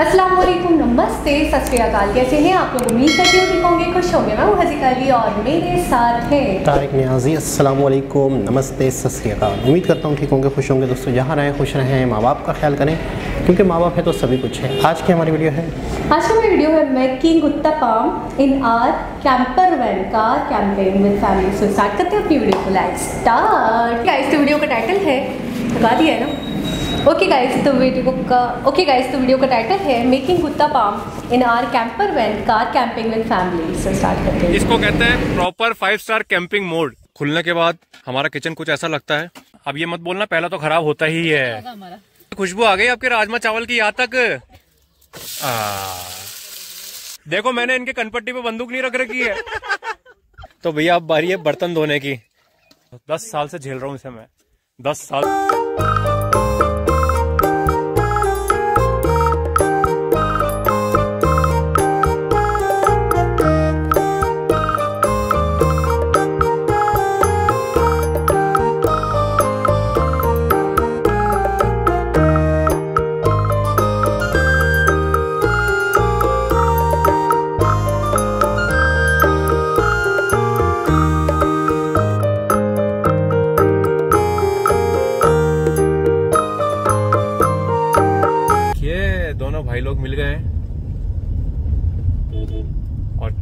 अस्सलाम वालेकुम, नमस्ते, सत श्री अकाल। कैसे हैं आप लोग? उम्मीद करती हूँ ठीक होंगे, खुश होंगे। मैं हज़ेका और मेरे साथ हैं तारिक नियाज़ी। अस्सलाम वालेकुम, नमस्ते, सत श्री अकाल। उम्मीद करता हूँ ठीक होंगे, खुश होंगे। दोस्तों, जहाँ रहें खुश रहें, माँ बाप का ख्याल करें क्योंकि माँ बाप है तो सभी कुछ है। आज की हमारी वीडियो है making uttapam in our camper van का campaign with family. So start करते हैं अपनी वीडियो को, लेट्स स्टार्ट। गाइस, तो वीडियो का टाइटल है, लगा दिया है ना? ओके गाइस तो वीडियो का टाइटल है making uttapam in our camper van car camping with family. से स्टार्ट करते हैं। इसको कहते हैं प्रॉपर 5 स्टार कैंपिंग मोड। खुलने के बाद हमारा किचन कुछ ऐसा लगता है। अब ये मत बोलना पहला तो खराब होता ही है। खुशबू आ गई आपके राजमा चावल की यहाँ तक। देखो, मैंने इनके कनपट्टी पे बंदूक नहीं रख रखी है। तो भैया अब बारी है बर्तन धोने की। 10 साल से झेल रहा हूँ इसे मैं, 10 साल।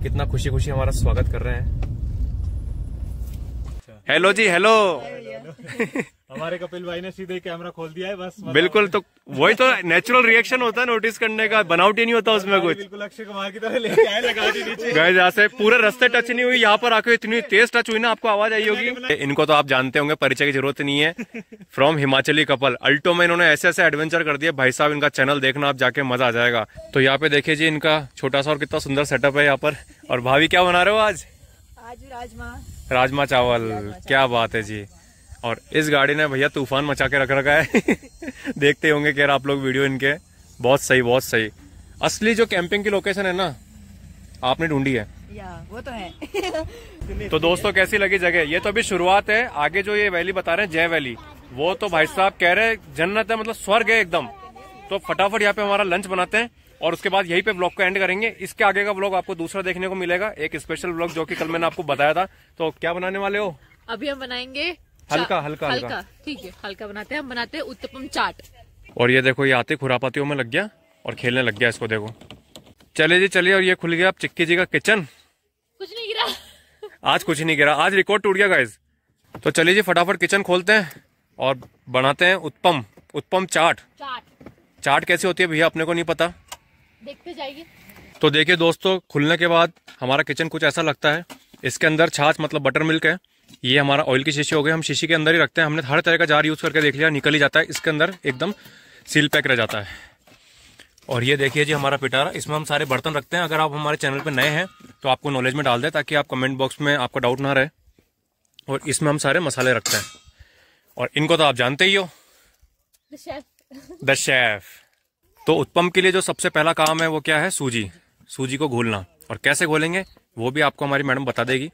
कितना खुशी खुशी हमारा स्वागत कर रहे हैं। हेलो जी, हेलो। हमारे कपिल भाई ने सीधे कैमरा खोल दिया है, बस। बिल्कुल, तो वही तो नेचुरल रिएक्शन होता है नोटिस करने का, बनावटी नहीं होता उसमें कुछ। बिल्कुल अक्षय कुमार की तरह लेके आए, लगा दी नीचे। गाइस, यहाँ से पूरे रास्ते टच नहीं हुई, यहाँ पर आके इतनी तेज टच हुई ना, आपको आवाज आई होगी। इनको तो आप जानते होंगे, परिचय की जरूरत नहीं है। फ्रॉम हिमाचली कपल, अल्टो में इन्होंने ऐसे ऐसे एडवेंचर कर दिए। भाई साहब, इनका चैनल देखना आप जाके, मजा आ जाएगा। तो यहाँ पे देखिए जी, इनका छोटा सा और कितना सुंदर सेटअप है यहाँ पर। और भाभी, क्या बना रहे हो आज? राजमा चावल। क्या बात है जी। और इस गाड़ी ने भैया तूफान मचा के रख रखा है। देखते होंगे कह रहा आप लोग वीडियो इनके। बहुत सही, बहुत सही। असली जो कैंपिंग की लोकेशन है ना, आपने ढूंढी है या, वो तो है। तो दोस्तों, कैसी लगी जगह? ये तो अभी शुरुआत है। आगे जो ये वैली बता रहे हैं, जय वैली, वो तो भाई साहब कह रहे हैं जन्नत है, मतलब स्वर्ग है एकदम। तो फटाफट यहाँ पे हमारा लंच बनाते हैं और उसके बाद यहीं पे ब्लॉग को एंड करेंगे। इसके आगे का ब्लॉग आपको दूसरा देखने को मिलेगा, एक स्पेशल ब्लॉग, जो कि कल मैंने आपको बताया था। तो क्या बनाने वाले हो? अभी हम बनाएंगे हल्का, ठीक है, हल्का बनाते हैं। हम बनाते हैं उत्तपम चाट। और ये देखो, ये आते खुरापातियों में लग गया और खेलने लग गया, इसको देखो। चले जी, चलिए। और ये खुल गया अब चिक्की जी का किचन। कुछ नहीं गिरा आज, कुछ नहीं गिरा आज, रिकॉर्ड टूट गया गाइस। तो चलिए जी, फटाफट किचन खोलते हैं और बनाते हैं उत्तपम चाट। कैसी होती है भैया, अपने को नहीं पता, देखते जाइए। तो देखिये दोस्तों, खुलने के बाद हमारा किचन कुछ ऐसा लगता है। इसके अंदर छाछ, मतलब बटर मिल्क है। ये हमारा ऑयल की शीशी हो गई, हम शीशी के अंदर ही रखते हैं। हमने हर तरह का जार यूज करके देख लिया, निकल ही जाता है। इसके अंदर एकदम सील पैक रह जाता है। और ये देखिए जी, हमारा पिटारा, इसमें हम सारे बर्तन रखते हैं। अगर आप हमारे चैनल पे नए हैं तो आपको नॉलेज में डाल दें, ताकि आप कमेंट बॉक्स में आपका डाउट ना रहे। और इसमें हम सारे मसाले रखते हैं, और इनको तो आप जानते ही हो, द शेफ। तो उत्तपम के लिए जो सबसे पहला काम है वो क्या है? सूजी को घोलना। और कैसे घोलेंगे वो भी आपको हमारी मैडम बता देगी।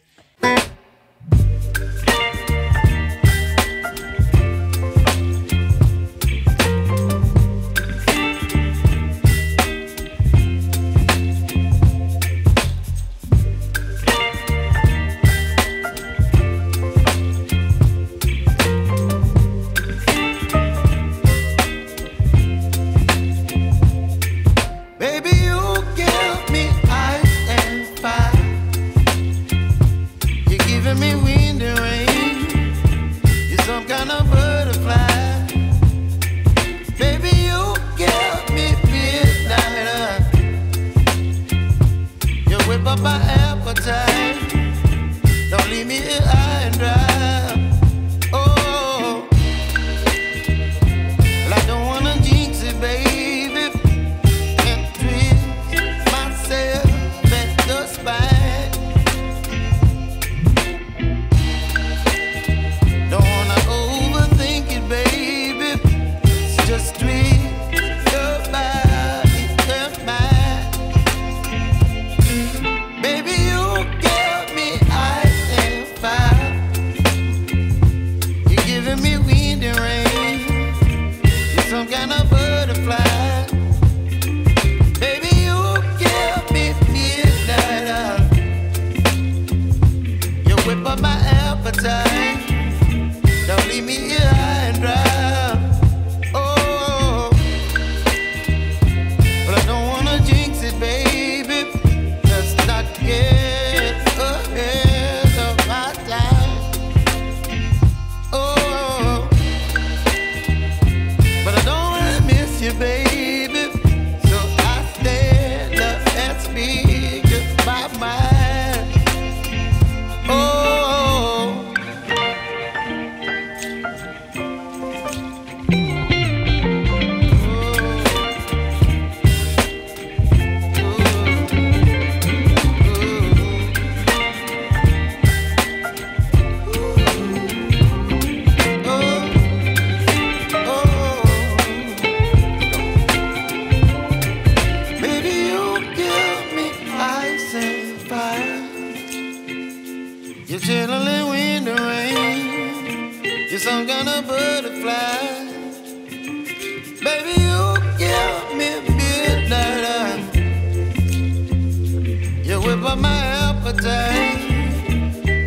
of my appetite.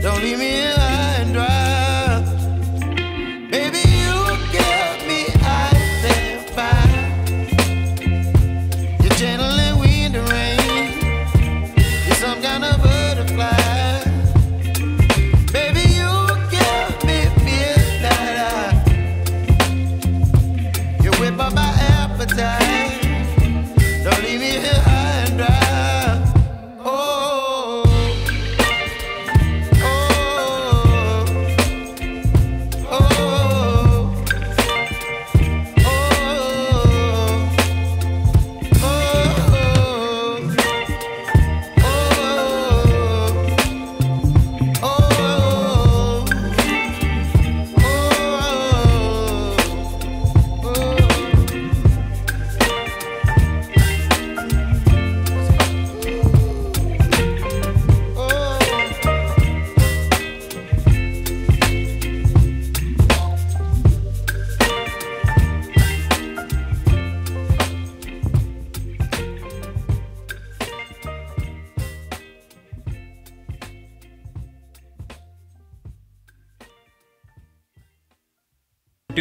Don't leave me in high and dry. Baby, you get me identified. You're channeling wind and rain. You're some kind of butterfly. Baby, you get me feel that I. You whip up my appetite. Don't leave me here high and dry.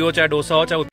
हो चाहे डोसा हो चाहे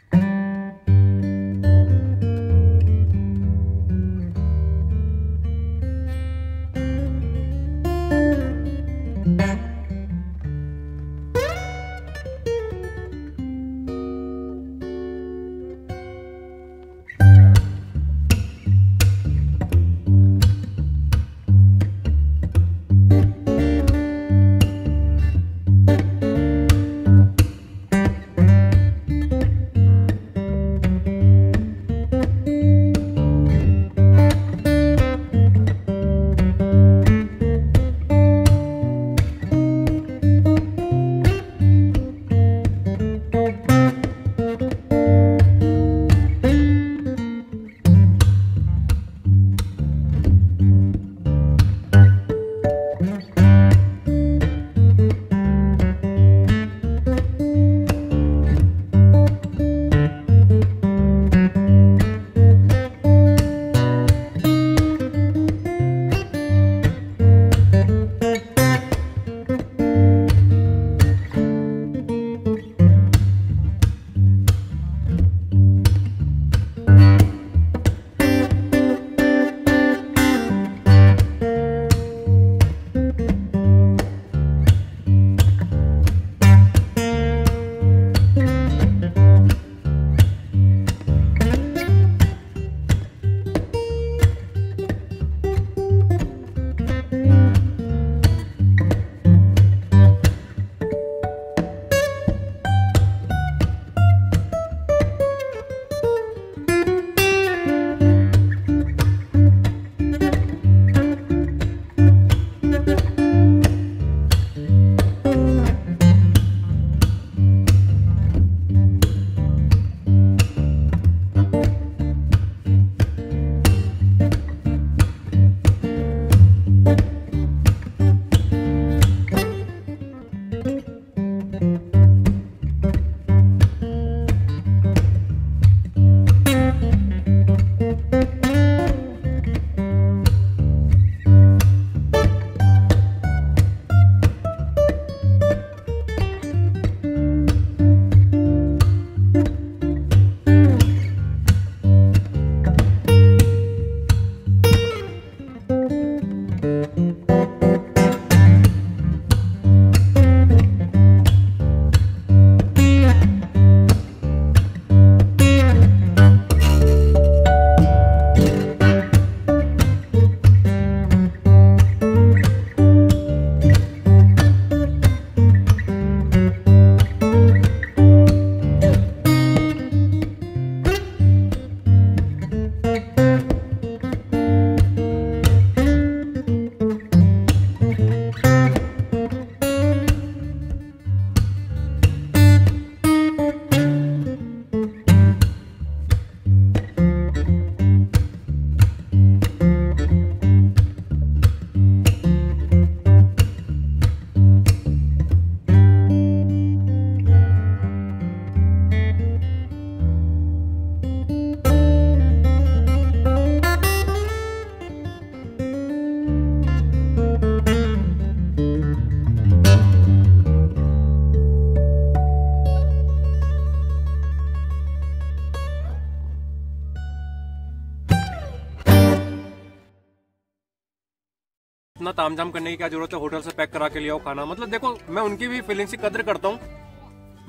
इतना तामझाम करने की क्या जरूरत है, होटल से पैक करा के ले आओ खाना। मतलब देखो, मैं उनकी भी फीलिंग्स की कदर करता हूँ,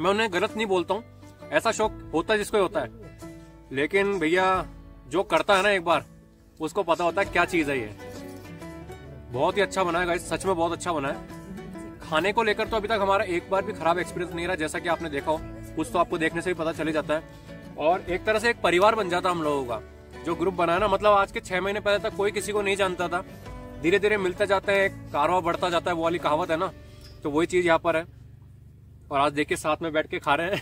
मैं उन्हें गलत नहीं बोलता हूँ, ऐसा शौक होता है जिसको होता है। लेकिन भैया जो करता है ना एक बार, उसको पता होता है क्या चीज है। ये बहुत ही अच्छा बना है गाइस, सच में बहुत अच्छा बना है। खाने को लेकर तो अभी तक हमारा एक बार भी खराब एक्सपीरियंस नहीं रहा, जैसा कि आपने देखा हो, कुछ तो आपको देखने से भी पता चले जाता है। और एक तरह से एक परिवार बन जाता हम लोगों का जो ग्रुप बना ना, मतलब आज के 6 महीने पहले तक कोई किसी को नहीं जानता था, धीरे धीरे मिलता जाता है, कारवा बढ़ता जाता है, वो वाली कहावत है ना, तो वही चीज यहाँ पर है। और आज देखिए साथ में बैठ के खा रहे हैं।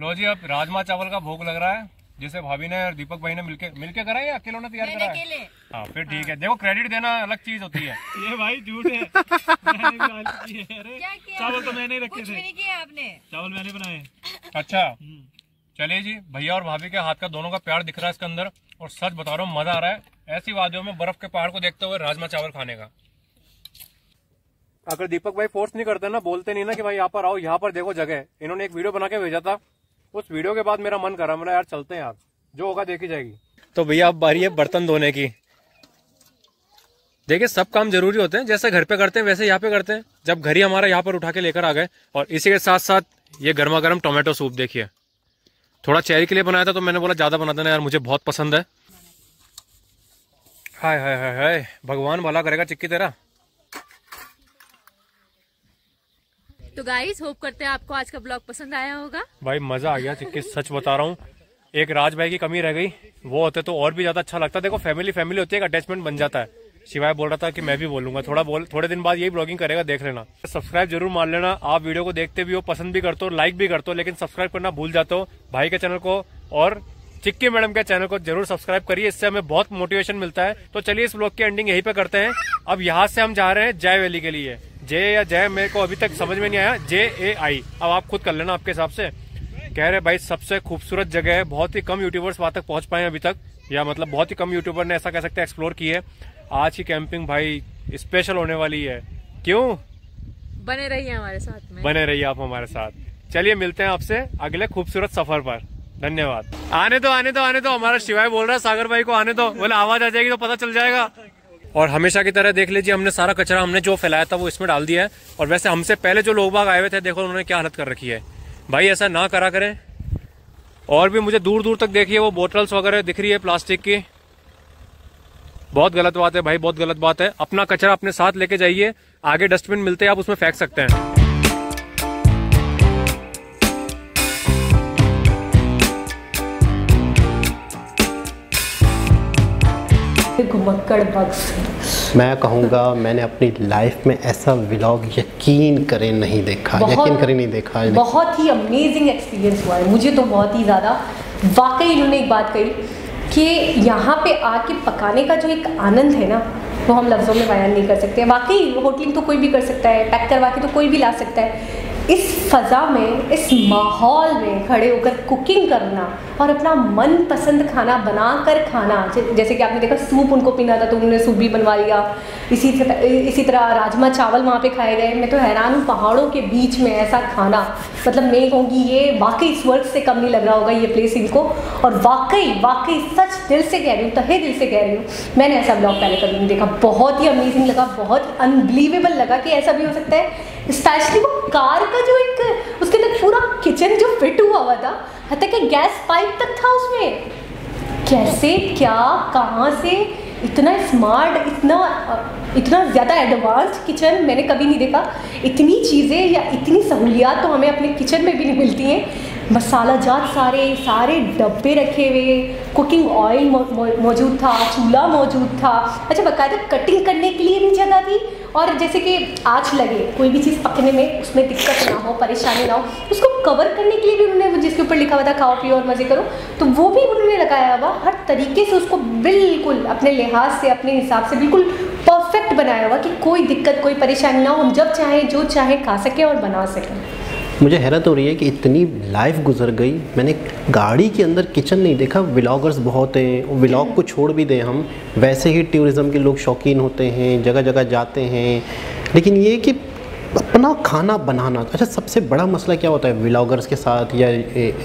लो जी, अब राजमा चावल का भोग लग रहा है, जिसे भाभी ने और दीपक भाई ने मिलके करा है या अकेलों ने तैयार करा है? हाँ फिर ठीक है, देखो क्रेडिट देना अलग चीज होती है। ये भाई झूठ है, चावल तो मैंने रखे थे, चावल मैंने बनाए। अच्छा चलिए जी, भैया और भाभी के हाथ का दोनों का प्यार दिख रहा है इसके अंदर, और सच बता रहा हूँ मजा आ रहा है ऐसी वादियों में बर्फ के पहाड़ को देखते हुए राजमा चावल खाने का। अगर दीपक भाई फोर्स नहीं करते ना, बोलते नहीं ना कि भाई यहाँ पर आओ, यहाँ पर देखो जगह, इन्होंने एक वीडियो बना के भेजा था, उस वीडियो के बाद मेरा मन कर रहा, मेरा यार चलते हैं यार, जो होगा देखी जाएगी। तो भैया अब बारी है बर्तन धोने की। देखिये सब काम जरूरी होते हैं, जैसे घर पे करते हैं वैसे यहाँ पे करते हैं, जब घर ही हमारा यहाँ पर उठा के लेकर आ गए। और इसी के साथ साथ ये गर्मा गर्म टोमेटो सूप देखिए, थोड़ा चेरी के लिए बनाया था तो मैंने बोला ज्यादा बना देना यार, मुझे बहुत पसंद है। हाय हाय हाय हाय, भगवान भला करेगा चिक्की तेरा। तो गाइस होप करते हैं आपको आज का ब्लॉग पसंद आया होगा। भाई मजा आ गया चिक्की, सच बता रहा हूँ, एक राज भाई की कमी रह गई, वो होते तो और भी ज्यादा अच्छा लगता। देखो फैमिली फैमिली होती है, एक अटैचमेंट बन जाता है। शिवाय बोल रहा था कि मैं भी बोलूंगा, थोड़े दिन बाद यही ब्लॉगिंग करेगा, देख लेना। सब्सक्राइब जरूर मान लेना, आप वीडियो को देखते भी हो, पसंद भी करते हो, लाइक भी करते हो, लेकिन सब्सक्राइब करना भूल जाते हो। भाई के चैनल को और चिक्की मैडम के चैनल को जरूर सब्सक्राइब करिए, इससे हमें बहुत मोटिवेशन मिलता है। तो चलिए इस ब्लॉग की एंडिंग यहीं पे करते हैं। अब यहाँ से हम जा रहे हैं जय वैली के लिए, जे या जय मेरे को अभी तक समझ में नहीं आया, JAI, अब आप खुद कर लेना आपके हिसाब से। कह रहे भाई सबसे खूबसूरत जगह है, बहुत ही कम यूट्यूबर्स वहां तक पहुंच पाए अभी तक, या मतलब बहुत ही कम यूट्यूबर ने ऐसा कह सकते हैं एक्सप्लोर की है। आज की कैंपिंग भाई स्पेशल होने वाली है, क्यों? बने रहिए हमारे साथ में, बने रहिए आप हमारे साथ। चलिए मिलते हैं आपसे अगले खूबसूरत सफर पर, धन्यवाद। आने दो, हमारा शिवाय बोल रहा है सागर भाई को आने दो, बोले आवाज आ जाएगी तो पता चल जाएगा। और हमेशा की तरह देख लीजिए, हमने सारा कचरा हमने जो फैलाया था वो इसमें डाल दिया है। और वैसे हमसे पहले जो लोग बाग आए हुए थे, देखो उन्होंने क्या हालत कर रखी है। भाई ऐसा ना करा करें। और भी मुझे दूर दूर तक देखिए वो बोटल्स वगैरह दिख रही है प्लास्टिक की, बहुत गलत बात है भाई, बहुत गलत बात है। अपना कचरा अपने साथ लेके जाइए, आगे डस्टबिन मिलते हैं आप उसमें फेंक सकते हैं। मैं कहूँगा मैंने अपनी लाइफ में ऐसा व्लॉग यकीन करें नहीं देखा। बहुत ही अमेजिंग एक्सपीरियंस हुआ है मुझे तो, बहुत ही ज़्यादा। वाकई इन्होंने एक बात कही कि यहाँ पे आके पकाने का जो एक आनंद है ना, वो हम लफ्ज़ों में बयान नहीं कर सकते। वाकई होटलिंग तो कोई भी कर सकता है, पैक करवा के तो कोई भी ला सकता है। इस फ़ज़ा में, इस माहौल में खड़े होकर कुकिंग करना और अपना मनपसंद खाना बना कर खाना, जैसे कि आपने देखा सूप उनको पीना था तो उन्होंने सूप भी बनवा लिया। इसी तरह राजमा चावल वहाँ पे खाए गए। मैं तो हैरान हूँ, पहाड़ों के बीच में ऐसा खाना, मतलब मैं कहूँगी ये वाकई स्वर्ग से कम नहीं लग रहा होगा ये प्लेस इनको। और वाकई सच दिल से कह रही हूँ, तहे दिल से कह रही हूँ, मैंने ऐसा ब्लॉग पहले कभी नहीं देखा। बहुत ही अमेजिंग लगा, बहुत अनबिलीवेबल लगा कि ऐसा भी हो सकता है। स्पेशली वो कार का जो एक उसके अंदर पूरा किचन जो फिट हुआ हुआ था, हत्ता कि गैस पाइप तक था उसमें। कैसे, क्या, कहाँ से इतना स्मार्ट, इतना ज़्यादा एडवांस किचन मैंने कभी नहीं देखा। इतनी चीज़ें या इतनी सहूलियात तो हमें अपने किचन में भी नहीं मिलती हैं। मसाला जात सारे डब्बे रखे हुए, कुकिंग ऑयल मौजूद था, चूल्हा मौजूद था। अच्छा बाकायदा कटिंग करने के लिए भी जगह थी, और जैसे कि आँच लगे कोई भी चीज़ पकने में, उसमें दिक्कत ना हो, परेशानी ना हो, उसको कवर करने के लिए भी उन्होंने, जिसके ऊपर लिखा हुआ था खाओ पियो और मज़े करो, तो वो भी उन्होंने लगाया हुआ। हर तरीके से उसको बिल्कुल अपने लिहाज से, अपने हिसाब से बिल्कुल परफेक्ट बनाया हुआ कि कोई दिक्कत, कोई परेशानी ना हो, हम जब चाहें जो चाहें खा सकें और बना सकें। मुझे हैरत हो रही है कि इतनी लाइफ गुजर गई, मैंने गाड़ी के अंदर किचन नहीं देखा। व्लॉगर्स बहुत हैं, व्लॉग को छोड़ भी दें, हम वैसे ही टूरिज़म के लोग शौकीन होते हैं, जगह जगह जाते हैं, लेकिन ये कि अपना खाना बनाना। अच्छा, सबसे बड़ा मसला क्या होता है व्लॉगर्स के साथ या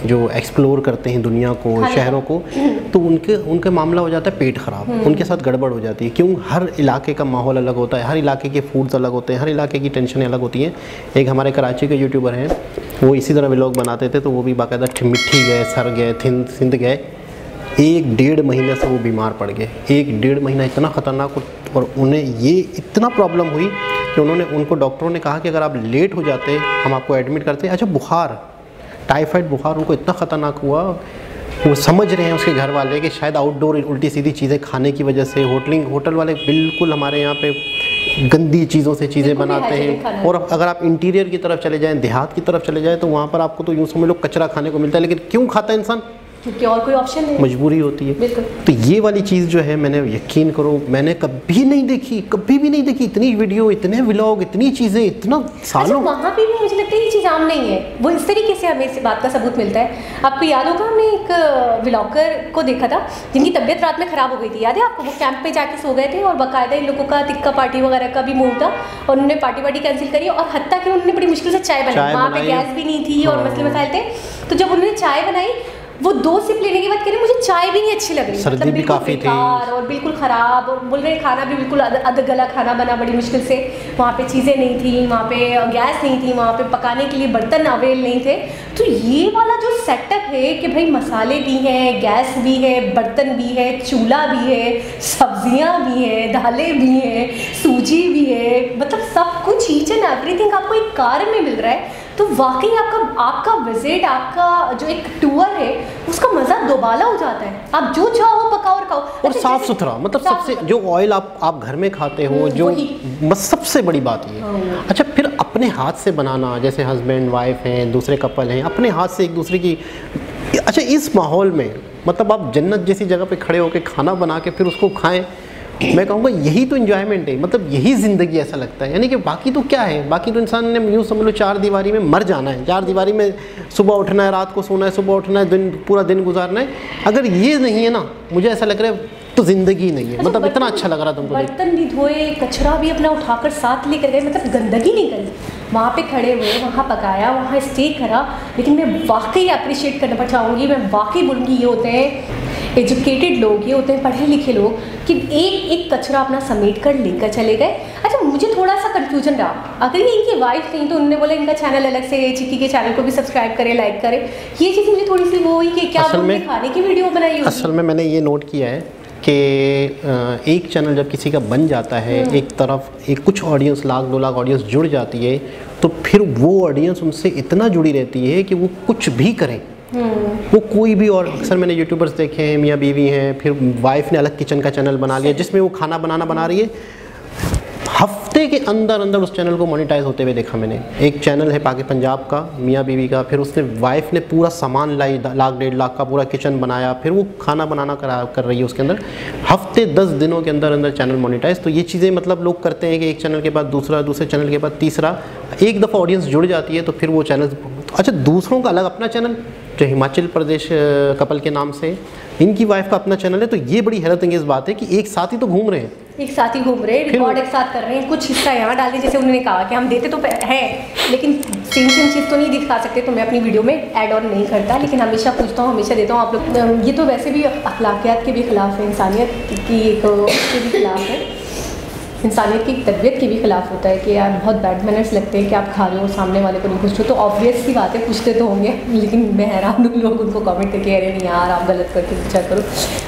जो एक्सप्लोर करते हैं दुनिया को, शहरों को, तो उनके मामला हो जाता है पेट ख़राब, उनके साथ गड़बड़ हो जाती है। क्यों? हर इलाके का माहौल अलग होता है, हर इलाके के फूड्स अलग होते हैं, हर इलाके की टेंशन अलग होती है। एक हमारे कराची के यूट्यूबर हैं, वो इसी तरह व्लॉग बनाते थे, तो वो भी बाकायदा मिट्टी गए, सर गए, सिंध गए। 1-1.5 महीने से वो बीमार पड़ गए। 1-1.5 महीना इतना ख़तरनाक, और उन्हें ये इतना प्रॉब्लम हुई कि उनको डॉक्टरों ने कहा कि अगर आप लेट हो जाते हम आपको एडमिट करते। अच्छा, बुखार, टाइफाइड बुखार उनको इतना ख़तरनाक हुआ, वो समझ रहे हैं उसके घर वाले कि शायद आउटडोर उल्टी सीधी चीज़ें खाने की वजह से, होटल वाले बिल्कुल हमारे यहाँ पे गंदी चीज़ों से चीज़ें बनाते हैं। और अगर आप इंटीरियर की तरफ चले जाएँ, देहात की तरफ चले जाएँ, तो वहाँ पर आपको तो यूँ समझ लो कचरा खाने को मिलता है। लेकिन क्यों खाता है इंसान? क्योंकि और कोई ऑप्शन नहीं, मजबूरी होती है। तो ये वाली चीज़ जो है, मैंने यकीन करो मैंने कभी नहीं देखी, कभी भी नहीं देखी। इतनी वीडियो, इतने व्लॉग, इतनी चीज़ें, इतना सालों। अच्छा, वहाँ पे भी मुझे लगता है ये चीज़ आम नहीं है। वो इस तरीके से हमें इस बात का सबूत मिलता है। आपको याद होगा हमने एक व्लॉगर को देखा था जिनकी तबीयत रात में ख़राब हो गई थी, याद है आपको? वो कैंप पे जाके सो गए थे और बाकायदा इन लोगों का टिक्का पार्टी वगैरह का भी मूड था, और उन्होंने पार्टी कैंसिल करी, और हद तक उन्होंने बड़ी मुश्किल से चाय बनाई। वहाँ पर गैस भी नहीं थी और मसले मसाइल थे। तो जब उन्होंने चाय बनाई, वो 2 सिप लेने के बाद कह रहे मुझे चाय भी नहीं अच्छी लग रही, सर्दी भी काफ़ी थी और बिल्कुल ख़राब, और बोल रहे खाना भी बिल्कुल अधगला खाना बना बड़ी मुश्किल से। वहाँ पे चीज़ें नहीं थी, वहाँ पे गैस नहीं थी, वहाँ पे पकाने के लिए बर्तन अवेल नहीं थे। तो ये वाला जो सेटअप है कि भाई मसाले भी हैं, गैस भी है, बर्तन भी है, चूल्हा भी है, सब्जियाँ भी हैं, दालें भी हैं, सूजी भी है, मतलब सब कुछ, ईच एंड एवरीथिंग आपको एक कार में मिल रहा है। तो वाकई आपका विजिट, आपका जो एक टूर है, उसका मज़ा दोबाला हो जाता है। आप जो चाहो पकाओ और खाओ, और साफ सुथरा, मतलब सबसे जो ऑयल आप घर में खाते हो, जो बस सबसे बड़ी बात ये। अच्छा, फिर अपने हाथ से बनाना, जैसे हस्बैंड वाइफ हैं, दूसरे कपल हैं, अपने हाथ से एक दूसरे की। अच्छा, इस माहौल में मतलब आप जन्नत जैसी जगह पे खड़े होकर खाना बना के फिर उसको खाएँ, मैं कहूँगा यही तो इन्जॉयमेंट है, मतलब यही ज़िंदगी, ऐसा लगता है। यानी कि बाकी तो क्या है, बाकी तो इंसान ने यूँ समझ लो 4 दीवारी में मर जाना है, 4 दीवारी में सुबह उठना है, रात को सोना है, सुबह उठना है, पूरा दिन गुजारना है। अगर ये नहीं है ना, मुझे ऐसा लग रहा है तो ज़िंदगी नहीं है। मतलब इतना अच्छा लग रहा तुमको, बर्तन भी धोए, कचरा भी अपना उठाकर साथ लेकर गए, मतलब गंदगी नहीं करी, वहाँ पे खड़े हुए, वहाँ पकाया, वहाँ स्टे करा। लेकिन मैं वाकई अप्रिशिएट करना चाहूँगी, मैं वाकई बोलूँगी ये होते हैं एजुकेटेड लोग, ये होते हैं पढ़े लिखे लोग, कि एक एक कचरा अपना समेट कर लेकर चले गए। अच्छा, मुझे थोड़ा सा कन्फ्यूजन रहा, अगर ये इनकी वाइफ नहीं तो उन्होंने बोला इनका चैनल अलग से, चिक्की के चैनल को भी सब्सक्राइब करें, लाइक करें। ये चीज़ मुझे थोड़ी सी वो हुई कि क्या उन्होंने खाने की वीडियो बनाई। असल में मैंने ये नोट किया है कि एक चैनल जब किसी का बन जाता है, एक तरफ एक कुछ ऑडियंस, 1-2 लाख ऑडियंस जुड़ जाती है, तो फिर वो ऑडियंस उनसे इतना जुड़ी रहती है कि वो कुछ भी करें, वो कोई भी। और अक्सर मैंने यूट्यूबर्स देखे हैं, मियाँ बीवी हैं, फिर वाइफ ने अलग किचन का चैनल बना लिया जिसमें वो खाना बनाना बना रही है, हफ्ते के अंदर अंदर उस चैनल को मोनेटाइज होते हुए देखा मैंने। एक चैनल है पंजाब का, मियाँ बीवी का, फिर उसने वाइफ ने पूरा सामान लाई, 1-1.5 लाख का पूरा किचन बनाया, फिर वो खाना बनाना कर रही है उसके अंदर, हफ्ते 10 दिनों के अंदर अंदर चैनल मोनेटाइज। तो ये चीज़ें मतलब लोग करते हैं कि एक चैनल के बाद दूसरा, दूसरे चैनल के बाद तीसरा, एक दफ़ा ऑडियंस जुड़ जाती है तो फिर वो चैनल। अच्छा, दूसरों का अलग अपना चैनल, जो हिमाचल प्रदेश कपल के नाम से इनकी वाइफ का अपना चैनल है, तो ये बड़ी हैरत अंगेज़ बात है कि एक साथ ही तो घूम रहे हैं, एक साथ ही घूम रहे हैं, रिकॉर्ड एक साथ कर रहे हैं, कुछ हिस्सा यहाँ डाल दिया, जैसे उन्होंने कहा कि हम देते तो हैं लेकिन सेम सेम चीज़ तो नहीं दिखा सकते, तो मैं अपनी वीडियो में ऐड ऑन नहीं करता, लेकिन हमेशा पूछता हूँ, हमेशा देता हूँ आप लोग। ये तो वैसे भी अखलाकियात के भी खिलाफ है, इंसानियत की एक उसके भी खिलाफ है, इंसानियत की तबीयत के भी खिलाफ होता है कि यार बहुत बैड मैनर्स लगते हैं कि आप खा रहे हो, सामने वाले को नहीं पूछ रहे हो। तो ऑब्वियस सी बात है, पूछते तो होंगे, लेकिन मैं हैरान हूँ लोग उनको कमेंट करके, अरे नहीं यार आप गलत करके विचार करो।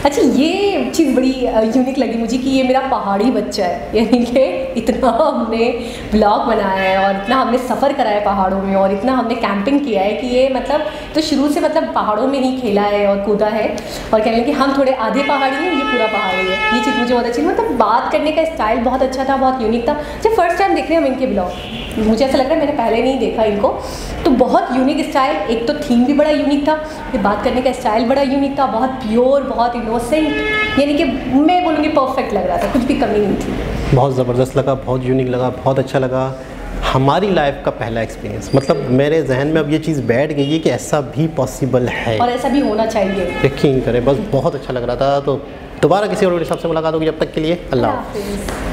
अच्छा, ये चीज़ बड़ी यूनिक लगी मुझे कि ये मेरा पहाड़ी बच्चा है, यानी कि इतना हमने ब्लॉग बनाया है और इतना हमने सफ़र कराया है पहाड़ों में, और इतना हमने कैंपिंग किया है कि ये मतलब तो शुरू से मतलब पहाड़ों में ही खेला है और कूदा है, और कह रहे हैं कि हम थोड़े आधे पहाड़ी हैं, ये पूरा पहाड़ी है। ये चीज़ मुझे बहुत अच्छी, मतलब बात करने का स्टाइल बहुत अच्छा था, बहुत यूनिक था। जब फर्स्ट टाइम देख रहे हैं हम इनके ब्लॉग, मुझे ऐसा लग रहा है मैंने पहले नहीं देखा इनको, तो बहुत यूनिक स्टाइल, एक तो थीम भी बड़ा यूनिक था, ये बात करने का स्टाइल बड़ा यूनिक था, बहुत प्योर, बहुत इनोसेंट, यानी कि मैं बोलूँगी परफेक्ट लग रहा था, कुछ भी कमी नहीं थी। बहुत ज़बरदस्त लगा, बहुत यूनिक लगा, बहुत अच्छा लगा। हमारी लाइफ का पहला एक्सपीरियंस, मतलब मेरे जहन में अब ये चीज़ बैठ गई है कि ऐसा भी पॉसिबल है और ऐसा भी होना चाहिए, यकीन करें। बस बहुत अच्छा लग रहा था। तो दोबारा किसी और के हिसाब से मुलाकात होगी, जब तक के लिए अल्लाह हाफ़िज़।